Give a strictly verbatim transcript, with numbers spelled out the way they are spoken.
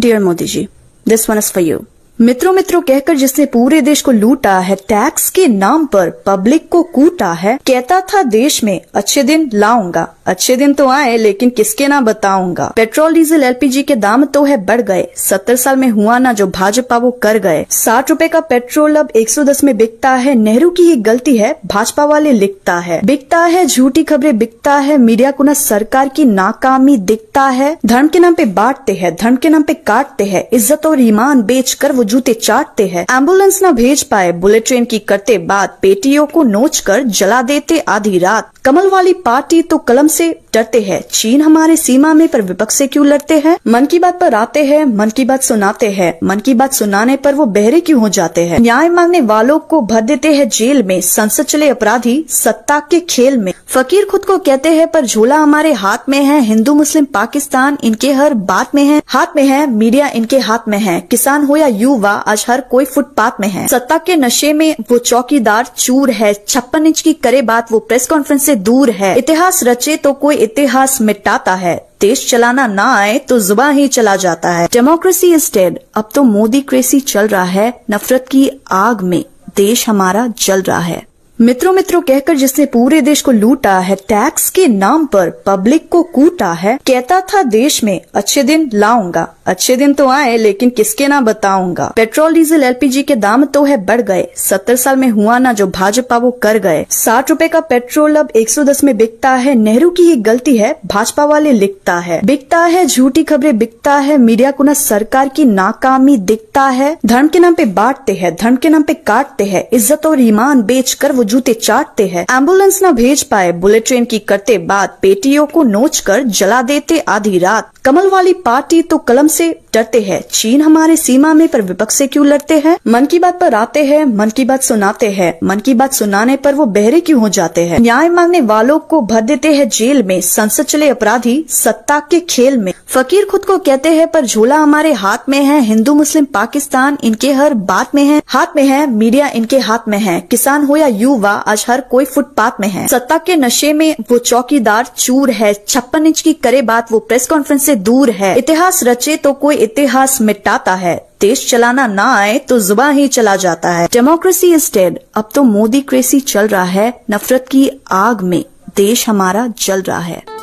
Dear Modi ji, this one is for you. मित्रों मित्रों कहकर जिसने पूरे देश को लूटा है, टैक्स के नाम पर पब्लिक को कूटा है, कहता था देश में अच्छे दिन लाऊंगा। अच्छे दिन तो आए, लेकिन किसके ना बताऊंगा। पेट्रोल डीजल एलपीजी के दाम तो है बढ़ गए, सत्तर साल में हुआ ना जो भाजपा वो कर गए। साठ रूपए का पेट्रोल अब एक सौ दस में बिकता है। नेहरू की ये गलती है, भाजपा वाले लिखता है। बिकता है झूठी खबरें, बिकता है मीडिया को न सरकार की नाकामी दिखता है। धर्म के नाम पे बांटते है, धर्म के नाम पे काटते है, इज्जत और ईमान बेच कर वो जूते चाटते हैं। एम्बुलेंस न भेज पाए, बुलेट ट्रेन की करते बात, पेटियों को नोच कर जला देते आधी रात। कमल वाली पार्टी तो कलम से डरते हैं, चीन हमारे सीमा में पर विपक्ष से क्यों लड़ते हैं। मन की बात पर आते हैं, मन की बात सुनाते हैं, मन की बात सुनाने पर वो बहरे क्यों हो जाते हैं। न्याय मांगने वालों को भर देते हैं जेल में, संसद चले अपराधी सत्ता के खेल में। फकीर खुद को कहते हैं पर झोला हमारे हाथ में है। हिंदू मुस्लिम पाकिस्तान इनके हर बात में है, हाथ में है। मीडिया इनके हाथ में है, किसान हो या युवा आज हर कोई फुटपाथ में है। सत्ता के नशे में वो चौकीदार चूर है, छप्पन इंच की करे बात वो प्रेस कॉन्फ्रेंस से दूर है। इतिहास रचे तो कोई इतिहास मिटाता है, देश चलाना ना आए तो जुबान ही चला जाता है। डेमोक्रेसी इज डेड, अब तो मोदी क्रेसी चल रहा है। नफरत की आग में देश हमारा जल रहा है। मित्रों मित्रों कहकर जिसने पूरे देश को लूटा है, टैक्स के नाम पर पब्लिक को कूटा है, कहता था देश में अच्छे दिन लाऊंगा। अच्छे दिन तो आए, लेकिन किसके ना बताऊंगा। पेट्रोल डीजल एलपीजी के दाम तो है बढ़ गए, सत्तर साल में हुआ ना जो भाजपा वो कर गए। साठ रूपए का पेट्रोल अब एक सौ दस में बिकता है। नेहरू की ये गलती है, भाजपा वाले लिखता है। बिकता है झूठी खबरें, बिकता है मीडिया को न सरकार की नाकामी दिखता है। धर्म के नाम पे बांटते है, धर्म के नाम पे काटते है, इज्जत और ईमान बेच कर वो जूते चाटते हैं। एम्बुलेंस न भेज पाए, बुलेट ट्रेन की करते बात, पेटियों को नोच कर जला देते आधी रात। कमल वाली पार्टी तो कलम से डरते हैं, चीन हमारे सीमा में पर विपक्ष से क्यों लड़ते हैं। मन की बात पर आते हैं, मन की बात सुनाते हैं, मन की बात सुनाने पर वो बहरे क्यों हो जाते हैं। न्याय मांगने वालों को भर देते हैं जेल में, संसद चले अपराधी सत्ता के खेल में। फकीर खुद को कहते हैं पर झोला हमारे हाथ में है। हिंदू मुस्लिम पाकिस्तान इनके हर बात में है, हाथ में है। मीडिया इनके हाथ में है, किसान हो या युवा आज हर कोई फुटपाथ में है। सत्ता के नशे में वो चौकीदार चूर है, छप्पन इंच की करे बात वो प्रेस कॉन्फ्रेंस से दूर है। इतिहास रचे तो कोई इतिहास मिटाता है, देश चलाना ना आए तो जुबान ही चला जाता है। डेमोक्रेसी इज डेड, अब तो मोदी क्रेसी चल रहा है। नफरत की आग में देश हमारा जल रहा है।